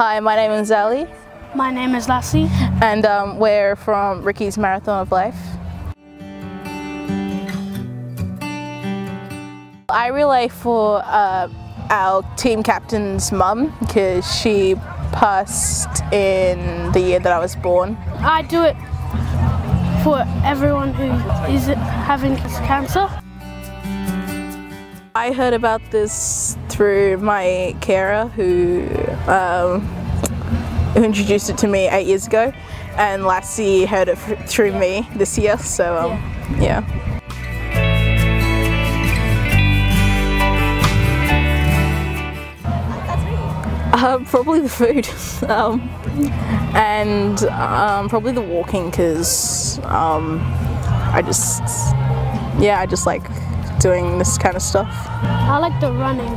Hi, my name is Ali. My name is Lassie. And we're from Ricky's Marathon of Life. I relay for our team captain's mum because she passed in the year that I was born. I do it for everyone who is having cancer. I heard about this through my carer who introduced it to me 8 years ago, and Lassie heard it through me this year, so yeah. Probably the food and probably the walking because I just like doing this kind of stuff. I like the running.